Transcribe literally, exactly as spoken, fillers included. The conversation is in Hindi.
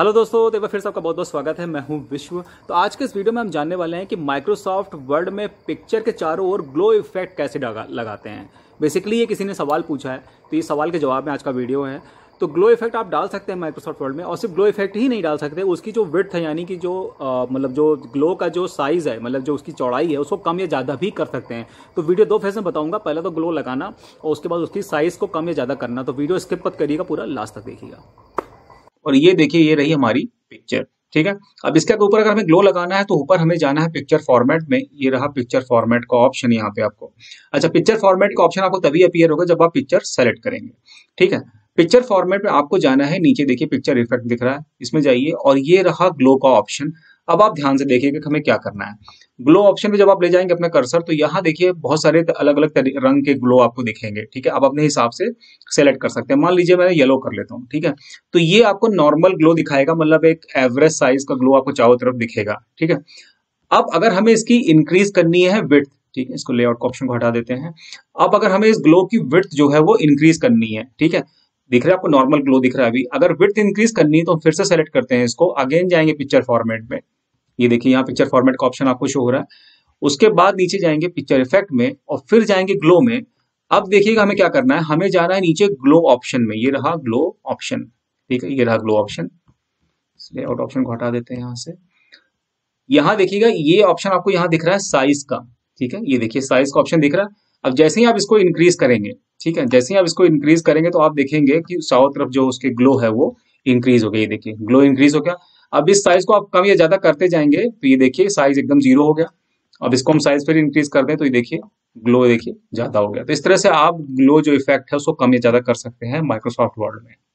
हेलो दोस्तों, तो एक बार फिर से आपका बहुत बहुत स्वागत है। मैं हूं विश्व। तो आज के इस वीडियो में हम जानने वाले हैं कि माइक्रोसॉफ्ट वर्ड में पिक्चर के चारों ओर ग्लो इफेक्ट कैसे लगाते हैं। बेसिकली ये किसी ने सवाल पूछा है, तो ये सवाल के जवाब में आज का वीडियो है। तो ग्लो इफेक्ट आप डाल सकते हैं माइक्रोसॉफ्ट वर्ड में, और सिर्फ ग्लो इफेक्ट ही नहीं डाल सकते, उसकी जो विड्थ है यानी कि जो मतलब जो ग्लो का जो साइज़ है, मतलब जो उसकी चौड़ाई है, उसको कम या ज़्यादा भी कर सकते हैं। तो वीडियो दो फेज में बताऊंगा, पहला तो ग्लो लगाना और उसके बाद उसकी साइज़ को कम या ज़्यादा करना। तो वीडियो स्किप मत करिएगा, पूरा लास्ट तक देखिएगा। और ये देखिए, ये रही हमारी पिक्चर, ठीक है। अब इसके ऊपर अगर हमें ग्लो लगाना है तो ऊपर हमें जाना है पिक्चर फॉर्मेट में। ये रहा पिक्चर फॉर्मेट का ऑप्शन यहाँ पे आपको। अच्छा, पिक्चर फॉर्मेट का ऑप्शन आपको तभी अपीयर होगा जब आप पिक्चर सेलेक्ट करेंगे, ठीक है। पिक्चर फॉर्मेट में आपको जाना है, नीचे देखिए पिक्चर इफेक्ट दिख रहा है, इसमें जाइए और ये रहा ग्लो का ऑप्शन। अब आप ध्यान से देखिएगा कि हमें क्या करना है। ग्लो ऑप्शन पे जब आप ले जाएंगे अपना कर्सर, तो यहाँ देखिए बहुत सारे अलग अलग रंग के ग्लो आपको दिखेंगे, ठीक है। आप अपने हिसाब से सेलेक्ट कर सकते हैं। मान लीजिए मैं येलो कर लेता हूँ, ठीक है। तो ये आपको नॉर्मल ग्लो दिखाएगा, मतलब एक एवरेज साइज का ग्लो आपको चारों तरफ दिखेगा, ठीक है। अब अगर हमें इसकी इंक्रीज करनी है विड्थ, ठीक है, इसको लेआउट ऑप्शन को हटा देते हैं। अब अगर हमें इस ग्लो की विड्थ जो है वो इंक्रीज करनी है, ठीक है, दिख रहा है आपको नॉर्मल ग्लो दिख रहा है अभी। अगर विड्थ इंक्रीज करनी है तो हम फिर से सेलेक्ट करते हैं इसको, अगेन जाएंगे पिक्चर फॉर्मेट में। ये देखिए यहाँ पिक्चर फॉर्मेट का ऑप्शन आपको शो हो रहा है। उसके बाद नीचे जाएंगे पिक्चर इफेक्ट में और फिर जाएंगे ग्लो में। अब देखिएगा हमें क्या करना है, हमें जाना है नीचे ग्लो ऑप्शन में। ये रहा ग्लो ऑप्शन, ठीक है, ये रहा ग्लो ऑप्शन। लेआउट ऑप्शन को हटा देते हैं यहाँ से। यहाँ देखिएगा ये ऑप्शन आपको यहाँ दिख रहा है साइज का, ठीक है। ये देखिए साइज का ऑप्शन दिख रहा है। अब जैसे ही आप इसको इंक्रीज करेंगे, ठीक है, जैसे ही आप इसको इंक्रीज करेंगे तो आप देखेंगे कि चारों तरफ जो उसके ग्लो है वो इंक्रीज हो गया। ये देखिए ग्लो इंक्रीज हो गया। अब इस साइज को आप कम या ज्यादा करते जाएंगे तो ये देखिए साइज एकदम जीरो हो गया। अब इसको हम साइज पर इंक्रीज कर दें तो ये देखिए ग्लो देखिए ज्यादा हो गया। तो इस तरह से आप ग्लो जो इफेक्ट है उसको कम या ज्यादा कर सकते हैं माइक्रोसॉफ्ट वर्ड में।